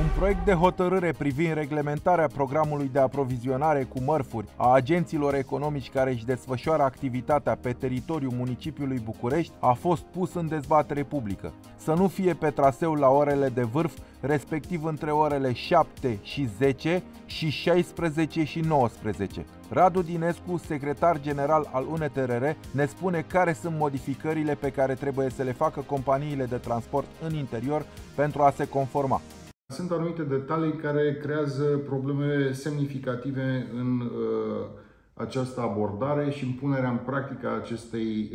Un proiect de hotărâre privind reglementarea programului de aprovizionare cu mărfuri a agenților economici care își desfășoară activitatea pe teritoriul municipiului București a fost pus în dezbatere publică. Să nu fie pe traseu la orele de vârf, respectiv între orele 7 și 10 și 16 și 19. Radu Dinescu, secretar general al UNTRR, ne spune care sunt modificările pe care trebuie să le facă companiile de transport în interior pentru a se conforma. Sunt anumite detalii care creează probleme semnificative în această abordare și în punerea în practică a acestei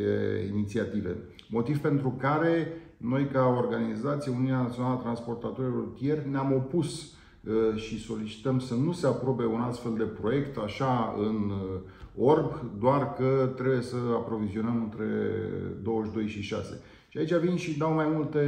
inițiative. Motiv pentru care noi, ca organizație Uniunea Națională a Transportatorilor Rutieri, ne-am opus și solicităm să nu se aprobe un astfel de proiect, așa în orb, doar că trebuie să aprovizionăm între 22 și 6. Și aici vin și dau mai multe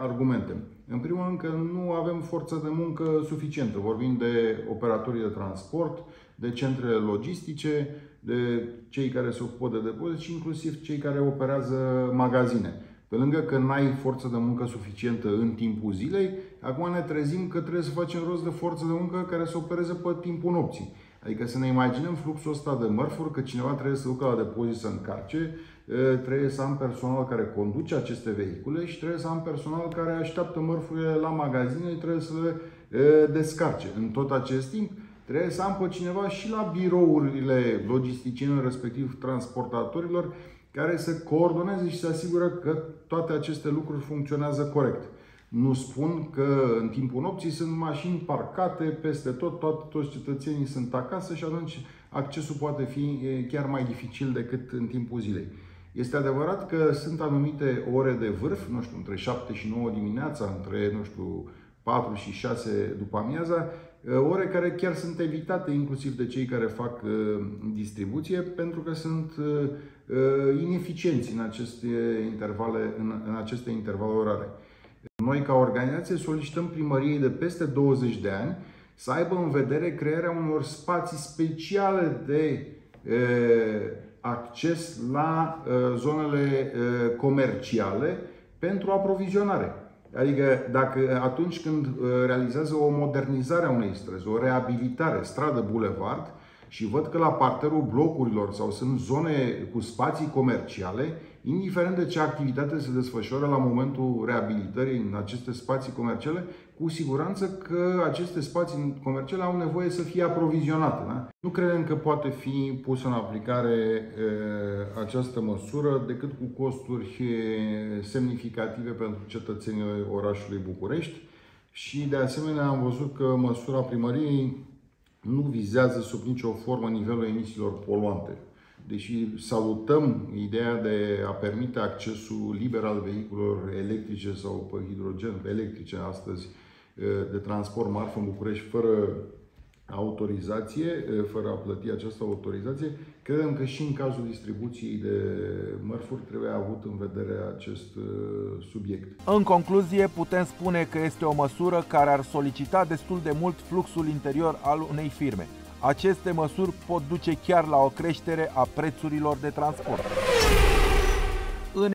argumente. În primul rând că nu avem forță de muncă suficientă. Vorbim de operatorii de transport, de centrele logistice, de cei care se ocupă de depozit și inclusiv cei care operează magazine. Pe lângă că n-ai forță de muncă suficientă în timpul zilei, acum ne trezim că trebuie să facem rost de forță de muncă care să opereze pe timpul nopții. Adică să ne imaginăm fluxul ăsta de mărfuri, că cineva trebuie să ducă la depozit să încarce, trebuie să am personal care conduce aceste vehicule și trebuie să am personal care așteaptă mărfurile la magazine și trebuie să le descarce. În tot acest timp trebuie să am pe cineva și la birourile logisticienilor, respectiv transportatorilor, care să coordoneze și să asigură că toate aceste lucruri funcționează corect. Nu spun că în timpul nopții sunt mașini parcate peste tot, toți cetățenii sunt acasă și atunci accesul poate fi chiar mai dificil decât în timpul zilei. Este adevărat că sunt anumite ore de vârf, nu știu, între 7 și 9 dimineața, între, nu știu, 4 și 6 după amiaza, ore care chiar sunt evitate inclusiv de cei care fac distribuție, pentru că sunt ineficienți în aceste intervale, orare. Noi, ca organizație, solicităm primăriei de peste 20 de ani să aibă în vedere crearea unor spații speciale de acces la zonele comerciale pentru aprovizionare. Adică dacă atunci când realizează o modernizare a unei străzi, o reabilitare, stradă, bulevard, și văd că la parterul blocurilor sau sunt zone cu spații comerciale, indiferent de ce activitate se desfășoară la momentul reabilitării în aceste spații comerciale, cu siguranță că aceste spații comerciale au nevoie să fie aprovizionate. Da? Nu credem că poate fi pusă în aplicare această măsură decât cu costuri semnificative pentru cetățenii orașului București și, de asemenea, am văzut că măsura primăriei nu vizează sub nicio formă nivelul emisiilor poluante. Deși salutăm ideea de a permite accesul liber al vehiculelor electrice sau pe hidrogen, electrice astăzi, de transport marfă în București fără autorizație, fără a plăti această autorizație, credem că și în cazul distribuției de mărfuri trebuie avut în vedere acest subiect. În concluzie, putem spune că este o măsură care ar solicita destul de mult fluxul interior al unei firme. Aceste măsuri pot duce chiar la o creștere a prețurilor de transport.